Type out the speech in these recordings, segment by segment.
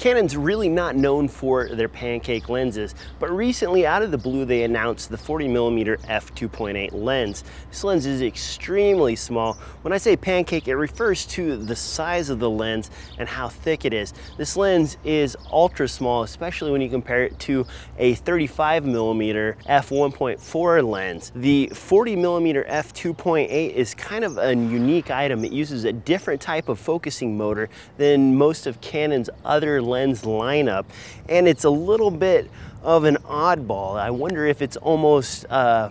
Canon's really not known for their pancake lenses, but recently out of the blue they announced the 40mm f2.8 lens. This lens is extremely small. When I say pancake, it refers to the size of the lens and how thick it is. This lens is ultra small, especially when you compare it to a 35mm f1.4 lens. The 40mm f2.8 is kind of a unique item. It uses a different type of focusing motor than most of Canon's other lens lineup, and it's a little bit of an oddball. I wonder if it's almost a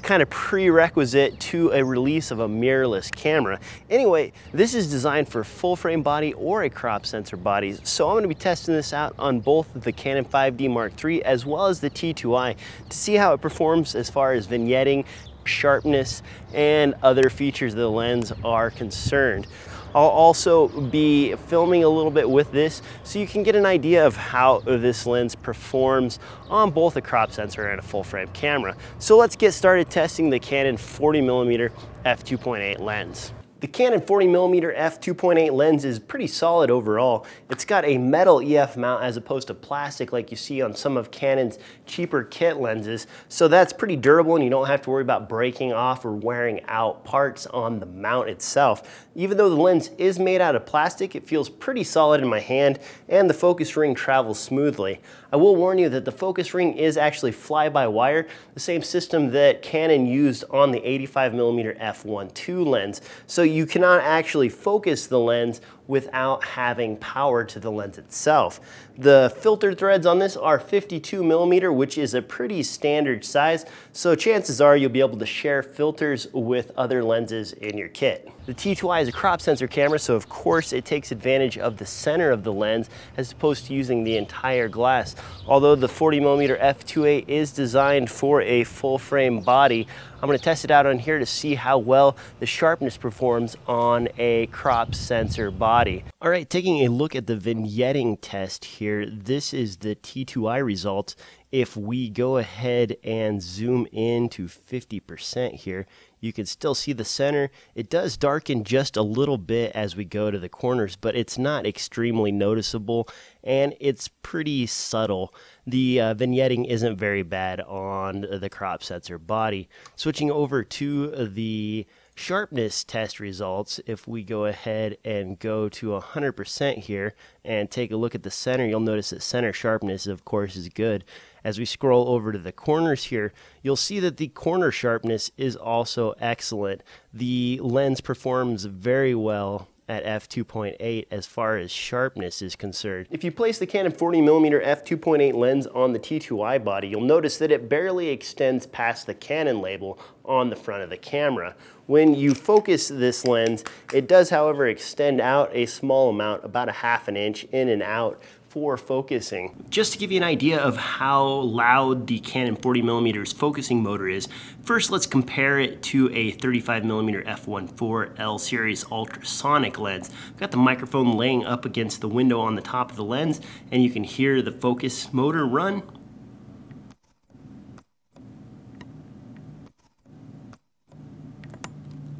kind of prerequisite to a release of a mirrorless camera. Anyway, this is designed for full frame body or a crop sensor body, so I'm gonna be testing this out on both the Canon 5D Mark III as well as the T2i to see how it performs as far as vignetting, sharpness, and other features of the lens are concerned. I'll also be filming a little bit with this so you can get an idea of how this lens performs on both a crop sensor and a full frame camera. So let's get started testing the Canon 40mm f2.8 lens. The Canon 40mm f2.8 lens is pretty solid overall. It's got a metal EF mount as opposed to plastic like you see on some of Canon's cheaper kit lenses. So that's pretty durable and you don't have to worry about breaking off or wearing out parts on the mount itself. Even though the lens is made out of plastic, it feels pretty solid in my hand and the focus ring travels smoothly. I will warn you that the focus ring is actually fly-by-wire, the same system that Canon used on the 85mm f1.2 lens. So you cannot actually focus the lens without having power to the lens itself. The filter threads on this are 52mm, which is a pretty standard size, so chances are you'll be able to share filters with other lenses in your kit. The T2i is a crop sensor camera, so of course it takes advantage of the center of the lens as opposed to using the entire glass. Although the 40mm f2.8 is designed for a full frame body, I'm gonna test it out on here to see how well the sharpness performs on a crop sensor body. All right, taking a look at the vignetting test here, this is the T2i result. If we go ahead and zoom in to 50% here, you can still see the center. It does darken just a little bit as we go to the corners, but it's not extremely noticeable and it's pretty subtle. The vignetting isn't very bad on the crop sensor body. Switching over to the sharpness test results, if we go ahead and go to 100% here and take a look at the center, you'll notice that center sharpness, of course, is good. As we scroll over to the corners here, you'll see that the corner sharpness is also excellent. The lens performs very well at f2.8 as far as sharpness is concerned. If you place the Canon 40mm f2.8 lens on the T2i body, you'll notice that it barely extends past the Canon label on the front of the camera. When you focus this lens, it does, however, extend out a small amount, about a half an inch in and out, for focusing. Just to give you an idea of how loud the Canon 40mm focusing motor is, first let's compare it to a 35mm f1.4 L series ultrasonic lens. I've got the microphone laying up against the window on the top of the lens and you can hear the focus motor run.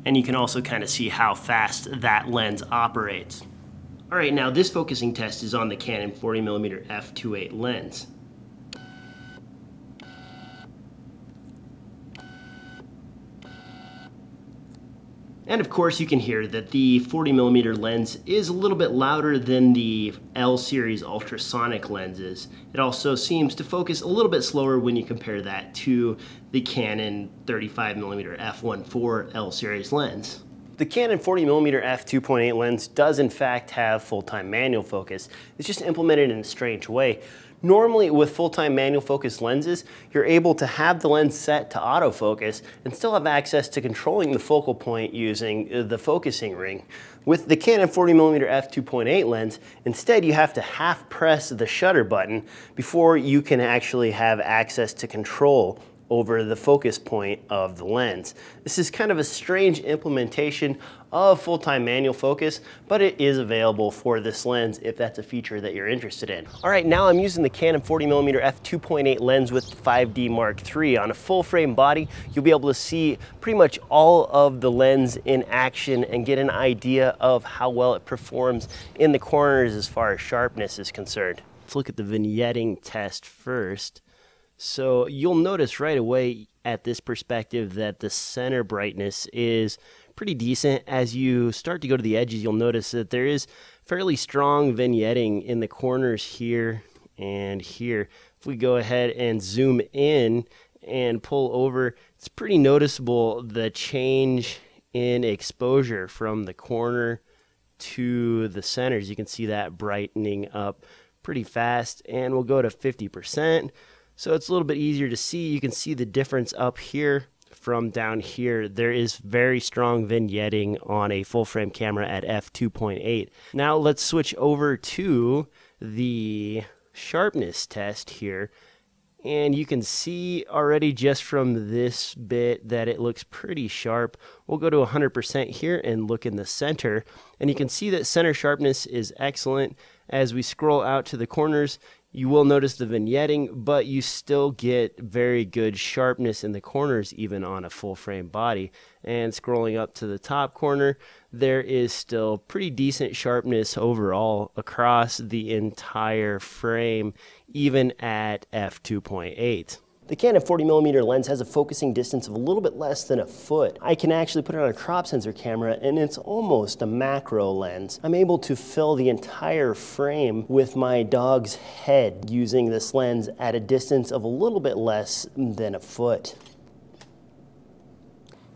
And you can also kind of see how fast that lens operates. All right, now this focusing test is on the Canon 40mm f2.8 lens. And of course you can hear that the 40mm lens is a little bit louder than the L series ultrasonic lenses. It also seems to focus a little bit slower when you compare that to the Canon 35mm f1.4 L series lens. The Canon 40mm f2.8 lens does in fact have full-time manual focus. It's just implemented in a strange way. Normally with full-time manual focus lenses, you're able to have the lens set to autofocus and still have access to controlling the focal point using the focusing ring. With the Canon 40mm f2.8 lens, instead you have to half press the shutter button before you can actually have access to control over the focus point of the lens. This is kind of a strange implementation of full-time manual focus, but it is available for this lens if that's a feature that you're interested in. All right, now I'm using the Canon 40mm f2.8 lens with the 5D Mark III. On a full frame body, you'll be able to see pretty much all of the lens in action and get an idea of how well it performs in the corners as far as sharpness is concerned. Let's look at the vignetting test first. So you'll notice right away at this perspective that the center brightness is pretty decent. As you start to go to the edges, you'll notice that there is fairly strong vignetting in the corners here and here. If we go ahead and zoom in and pull over, it's pretty noticeable the change in exposure from the corner to the centers. You can see that brightening up pretty fast, and we'll go to 50%. So it's a little bit easier to see. You can see the difference up here from down here. There is very strong vignetting on a full frame camera at f2.8. Now let's switch over to the sharpness test here. And you can see already just from this bit that it looks pretty sharp. We'll go to 100% here and look in the center. And you can see that center sharpness is excellent. As we scroll out to the corners, you will notice the vignetting, but you still get very good sharpness in the corners even on a full frame body. And scrolling up to the top corner, there is still pretty decent sharpness overall across the entire frame, even at f2.8. The Canon 40mm lens has a focusing distance of a little bit less than a foot. I can actually put it on a crop sensor camera and it's almost a macro lens. I'm able to fill the entire frame with my dog's head using this lens at a distance of a little bit less than a foot.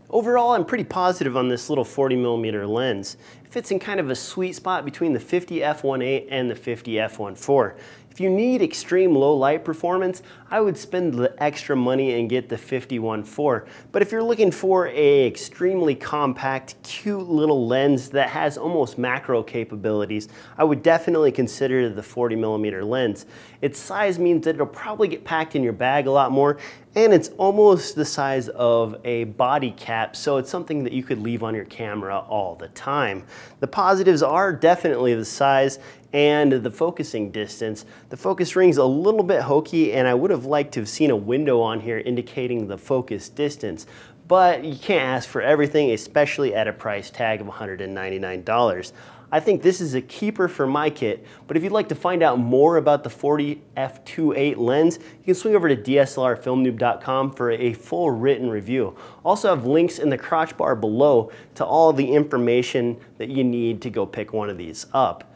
Overall, I'm pretty positive on this little 40mm lens. It fits in kind of a sweet spot between the 50f1.8 and the 50f1.4. If you need extreme low light performance, I would spend the extra money and get the 50f1.4. But if you're looking for an extremely compact, cute little lens that has almost macro capabilities, I would definitely consider the 40mm lens. Its size means that it'll probably get packed in your bag a lot more, and it's almost the size of a body cap, so it's something that you could leave on your camera all the time. The positives are definitely the size and the focusing distance. The focus ring's a little bit hokey, and I would have liked to have seen a window on here indicating the focus distance, but you can't ask for everything, especially at a price tag of $199. I think this is a keeper for my kit, but if you'd like to find out more about the 40 f2.8 lens, you can swing over to dslrfilmnoob.com for a full written review. Also have links in the crotch bar below to all the information that you need to go pick one of these up.